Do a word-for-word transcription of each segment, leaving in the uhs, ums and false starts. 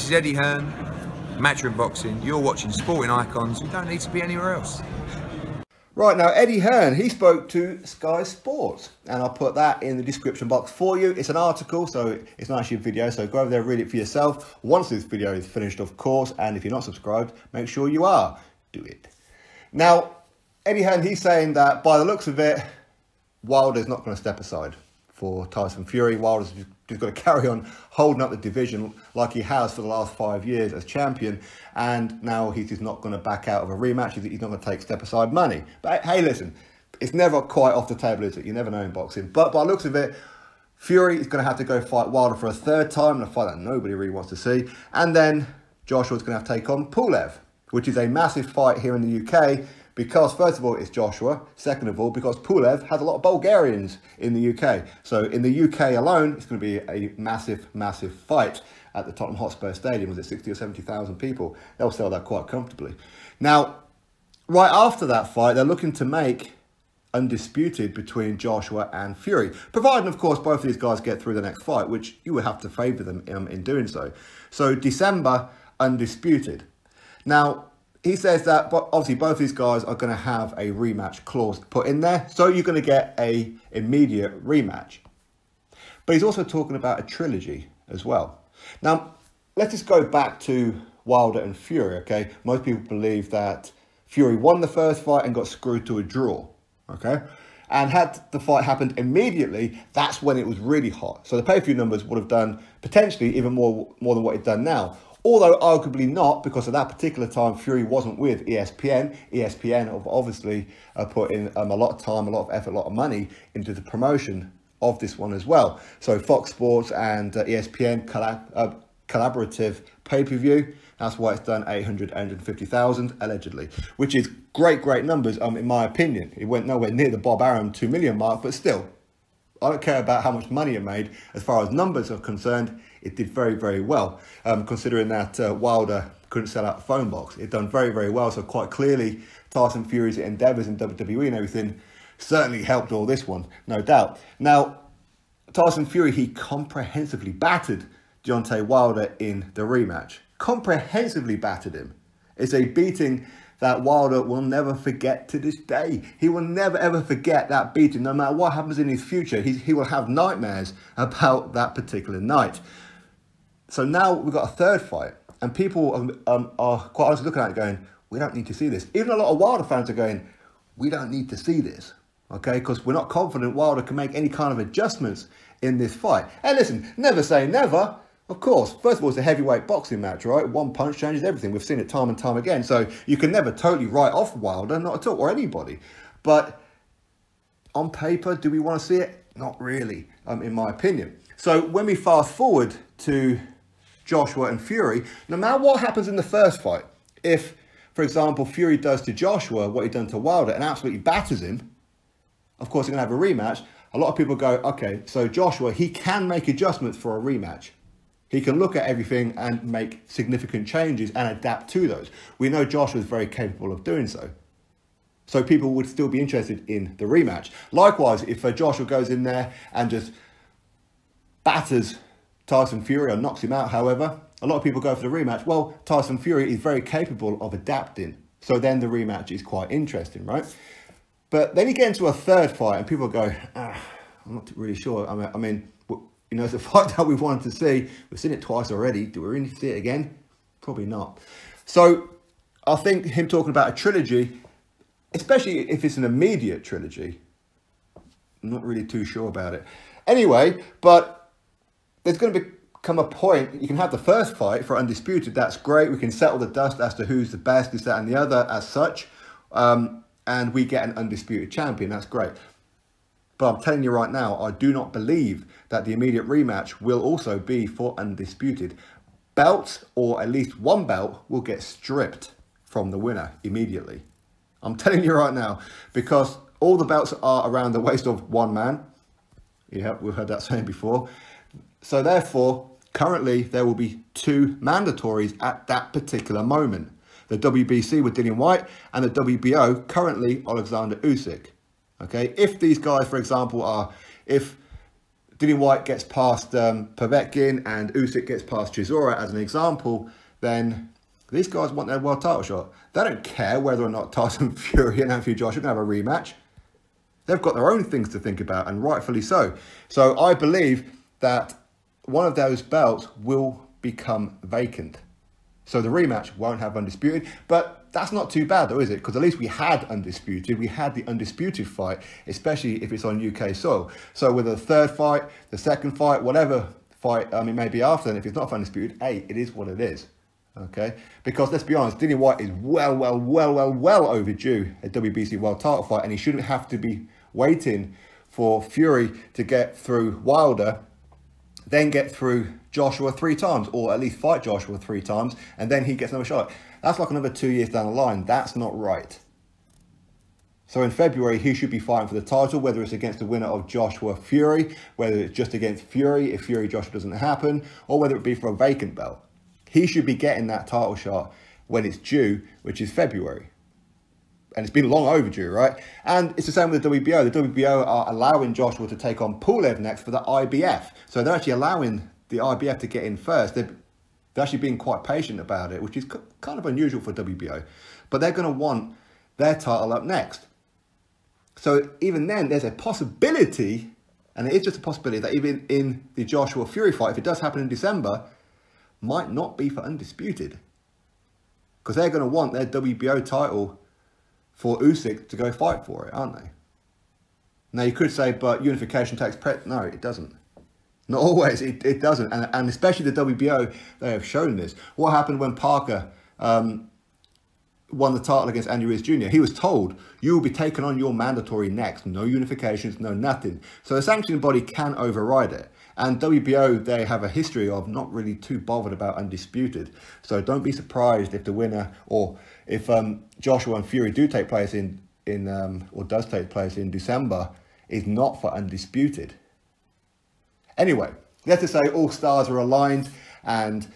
This is Eddie Hearn, Matchroom Boxing. You're watching Sporting Icons. You don't need to be anywhere else. Right, now Eddie Hearn, he spoke to Sky Sports, and I'll put that in the description box for you. It's an article, so it's not actually a video, so go over there, read it for yourself. Once this video is finished, of course, and if you're not subscribed, make sure you are. Do it. Now, Eddie Hearn, he's saying that by the looks of it, Wilder's not going to step aside for Tyson Fury. Wilder's just got to carry on holding up the division like he has for the last five years as champion, and now he's not going to back out of a rematch. He's not going to take step aside money. But hey, listen, it's never quite off the table, is it? You never know in boxing. But by the looks of it, Fury is going to have to go fight Wilder for a third time, and a fight that nobody really wants to see. And then Joshua's going to have to take on Pulev, which is a massive fight here in the U K, because first of all, it's Joshua. Second of all, because Pulev has a lot of Bulgarians in the U K. So in the U K alone, it's going to be a massive, massive fight at the Tottenham Hotspur Stadium. Was it sixty or seventy thousand people? They'll sell that quite comfortably. Now, right after that fight, they're looking to make undisputed between Joshua and Fury, providing, of course, both of these guys get through the next fight, which you would have to favour them in, in doing so. So December, undisputed. Now, he says that obviously both these guys are going to have a rematch clause put in there, so you're going to get a immediate rematch. But he's also talking about a trilogy as well. Now, let's just go back to Wilder and Fury, okay? Most people believe that Fury won the first fight and got screwed to a draw, okay? And had the fight happened immediately, that's when it was really hot. So the pay-per-view numbers would have done potentially even more, more than what it's done now. Although arguably not, because at that particular time, Fury wasn't with E S P N. E S P N have obviously uh, put in um, a lot of time, a lot of effort, a lot of money into the promotion of this one as well. So Fox Sports and uh, E S P N collab uh, collaborative pay-per-view. That's why it's done eight hundred, eight hundred fifty thousand, allegedly, which is great, great numbers, um, in my opinion. It went nowhere near the Bob Arum two million mark, but still, I don't care about how much money it made. As far as numbers are concerned, it did very, very well, um, considering that uh, Wilder couldn't sell out the phone box. It done very, very well. So quite clearly, Tyson Fury's endeavours in W W E and everything certainly helped all this one, no doubt. Now, Tyson Fury, he comprehensively battered Deontay Wilder in the rematch. Comprehensively battered him. It's a beating that Wilder will never forget to this day. He will never, ever forget that beating. No matter what happens in his future, he, he will have nightmares about that particular night. So now we've got a third fight, and people um, um, are quite honestly looking at it going, we don't need to see this. Even a lot of Wilder fans are going, we don't need to see this, okay? Because we're not confident Wilder can make any kind of adjustments in this fight. And listen, never say never. Of course, first of all, it's a heavyweight boxing match, right? One punch changes everything. We've seen it time and time again. So you can never totally write off Wilder, not at all, or anybody. But on paper, do we want to see it? Not really, um, in my opinion. So when we fast forward to Joshua and Fury, no matter what happens in the first fight, if, for example, Fury does to Joshua what he done to Wilder and absolutely batters him, of course, he's going to have a rematch. A lot of people go, okay, so Joshua, he can make adjustments for a rematch. He can look at everything and make significant changes and adapt to those. We know Joshua is very capable of doing so. So people would still be interested in the rematch. Likewise, if Joshua goes in there and just batters Tyson Fury or knocks him out, however, a lot of people go for the rematch. Well, Tyson Fury is very capable of adapting. So then the rematch is quite interesting, right? But then you get into a third fight and people go, ah, I'm not really sure. I mean, you know, it's a fight that we wanted to see. We've seen it twice already. Do we really need to see it again? Probably not. So I think him talking about a trilogy, especially if it's an immediate trilogy, I'm not really too sure about it. Anyway, but there's going to become a point. You can have the first fight for Undisputed. That's great. We can settle the dust as to who's the best, this, that, and the other as such. Um, and we get an Undisputed champion. That's great. But I'm telling you right now, I do not believe that the immediate rematch will also be for Undisputed. Belts, or at least one belt, will get stripped from the winner immediately. I'm telling you right now, because all the belts are around the waist of one man. Yeah, we've heard that saying before. So therefore, currently, there will be two mandatories at that particular moment. The W B C with Dillian Whyte and the W B O, currently Alexander Usyk. Okay, if these guys, for example, are, if Dillian Whyte gets past um, Povetkin and Usyk gets past Chisora as an example, then these guys want their world title shot. They don't care whether or not Tyson Fury and Anthony Joshua can have a rematch. They've got their own things to think about, and rightfully so. So I believe that one of those belts will become vacant. So the rematch won't have Undisputed, but that's not too bad though, is it? Because at least we had Undisputed, we had the Undisputed fight, especially if it's on U K soil. So with the third fight, the second fight, whatever fight um, it may be after, and if it's not Undisputed, hey, it is what it is. Okay, because let's be honest, Dillian Whyte is well, well, well, well, well overdue a W B C world title fight, and he shouldn't have to be waiting for Fury to get through Wilder, then get through Joshua three times, or at least fight Joshua three times, and then he gets another shot. That's like another two years down the line. That's not right. So in February, he should be fighting for the title, whether it's against the winner of Joshua Fury, whether it's just against Fury, if Fury Joshua doesn't happen, or whether it be for a vacant belt. He should be getting that title shot when it's due, which is February. And it's been long overdue, right? And it's the same with the W B O. The W B O are allowing Joshua to take on Pulev next for the I B F. So they're actually allowing the I B F to get in first. They're, they're actually being quite patient about it, which is kind of unusual for W B O. But they're going to want their title up next. So even then, there's a possibility, and it is just a possibility, that even in the Joshua Fury fight, if it does happen in December, might not be for Undisputed, because they're going to want their W B O title for Usyk to go fight for it, aren't they? Now you could say, but unification takes precedence. No, it doesn't. Not always. It, it doesn't. And, and especially the W B O, they have shown this. What happened when Parker um, won the title against Andy Ruiz Junior? He was told, you will be taking on your mandatory next. No unifications, no nothing. So the sanctioning body can override it. And W B O, they have a history of not really too bothered about Undisputed. So don't be surprised if the winner, or if um, Joshua and Fury do take place in, in um, or does take place in December, is not for Undisputed. Anyway, let's just say all stars are aligned and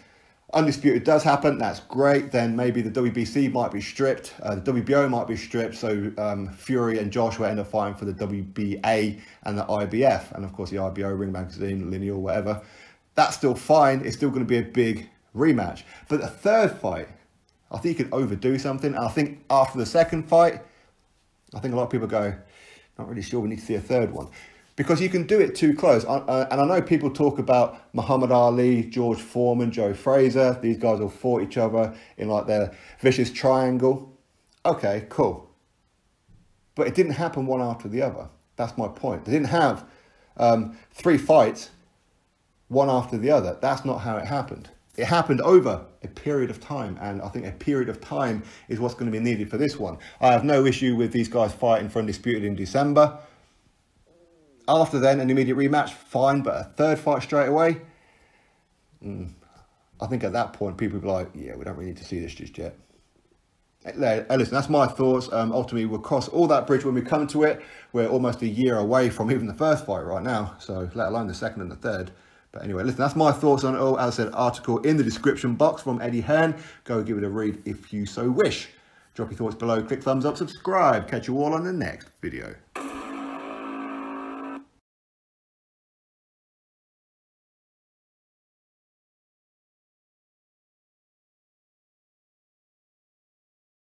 Undisputed does happen. That's great. Then maybe the W B C might be stripped. Uh, the W B O might be stripped. So um, Fury and Joshua end up fighting for the W B A and the I B F. And of course the I B O, Ring Magazine, Lineal, whatever. That's still fine. It's still going to be a big rematch. But the third fight, I think you could overdo something. And I think after the second fight, I think a lot of people go, not really sure we need to see a third one. Because you can do it too close. Uh, and I know people talk about Muhammad Ali, George Foreman, Joe Frazier. These guys all fought each other in like their vicious triangle. Okay, cool. But it didn't happen one after the other. That's my point. They didn't have um, three fights, one after the other. That's not how it happened. It happened over a period of time, and I think a period of time is what's going to be needed for this one. I have no issue with these guys fighting for Undisputed in December. After then, an immediate rematch, fine, but a third fight straight away? Mm, I think at that point, people will be like, yeah, we don't really need to see this just yet. Hey, listen, that's my thoughts. Um, ultimately, we'll cross all that bridge when we come to it. We're almost a year away from even the first fight right now, so let alone the second and the third. But anyway, listen, that's my thoughts on it all. As I said, article in the description box from Eddie Hearn. Go give it a read if you so wish. Drop your thoughts below, click thumbs up, subscribe. Catch you all on the next video.